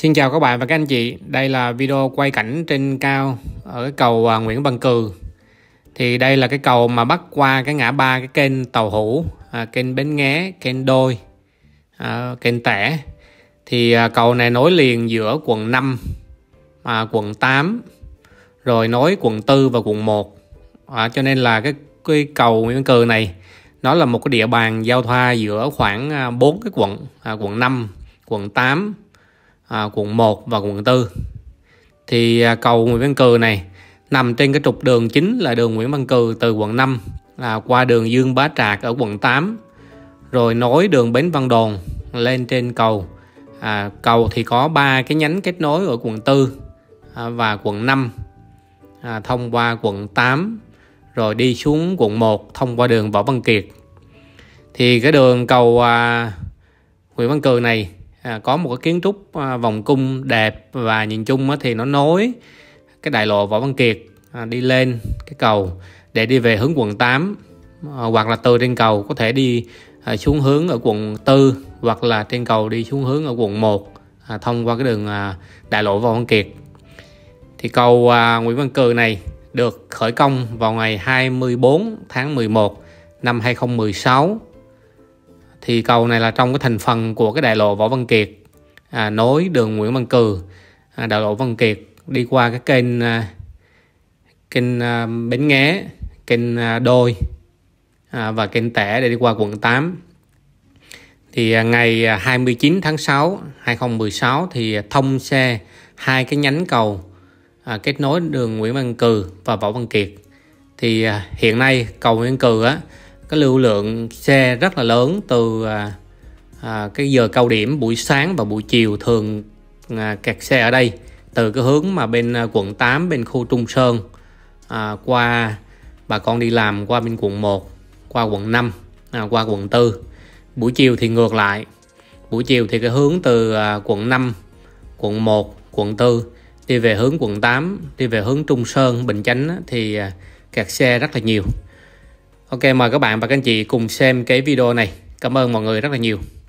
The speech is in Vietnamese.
Xin chào các bạn và các anh chị. Đây là video quay cảnh trên cao ở cái cầu Nguyễn Văn Cừ. Thì đây là cái cầu mà bắc qua cái ngã ba cái kênh Tàu Hủ, kênh Bến Nghé, kênh Đôi, kênh Tẻ. Thì cầu này nối liền giữa quận 5, quận 8, rồi nối quận 4 và quận 1. Cho nên là cái cầu Nguyễn Văn Cừ này nó là một cái địa bàn giao thoa giữa khoảng 4 cái quận, quận 5, quận 8, quận 1 và quận 4. Thì cầu Nguyễn Văn Cừ này nằm trên cái trục đường chính là đường Nguyễn Văn Cừ từ quận 5 qua đường Dương Bá Trạc ở quận 8, rồi nối đường Bến Văn Đồn lên trên cầu. Cầu thì có 3 cái nhánh kết nối ở quận 4 và quận 5, thông qua quận 8 rồi đi xuống quận 1 thông qua đường Võ Văn Kiệt. Thì cái đường cầu Nguyễn Văn Cừ này có một cái kiến trúc vòng cung đẹp, và nhìn chung thì nó nối cái đại lộ Võ Văn Kiệt đi lên cái cầu để đi về hướng quận 8, hoặc là từ trên cầu có thể đi xuống hướng ở quận 4, hoặc là trên cầu đi xuống hướng ở quận 1 thông qua cái đường đại lộ Võ Văn Kiệt. Thì cầu Nguyễn Văn Cừ này được khởi công vào ngày 24 tháng 11 năm 2016. Thì cầu này là trong cái thành phần của cái đại lộ Võ Văn Kiệt, nối đường Nguyễn Văn Cừ, đại lộ Văn Kiệt đi qua cái kênh Bến Nghé, kênh Đôi và kênh Tẻ để đi qua quận 8. Thì ngày 29 tháng 6 2016 thì thông xe hai cái nhánh cầu kết nối đường Nguyễn Văn Cừ và Võ Văn Kiệt. Thì hiện nay cầu Nguyễn Văn Cừ á, cái lưu lượng xe rất là lớn từ cái giờ cao điểm buổi sáng và buổi chiều, thường kẹt xe ở đây từ cái hướng mà bên quận 8, bên khu Trung Sơn, qua bà con đi làm, qua bên quận 1, qua quận 5, qua quận 4. Buổi chiều thì ngược lại, buổi chiều thì cái hướng từ quận 5, quận 1, quận 4 đi về hướng quận 8, đi về hướng Trung Sơn, Bình Chánh thì kẹt xe rất là nhiều. Ok, mời các bạn và các anh chị cùng xem cái video này. Cảm ơn mọi người rất là nhiều.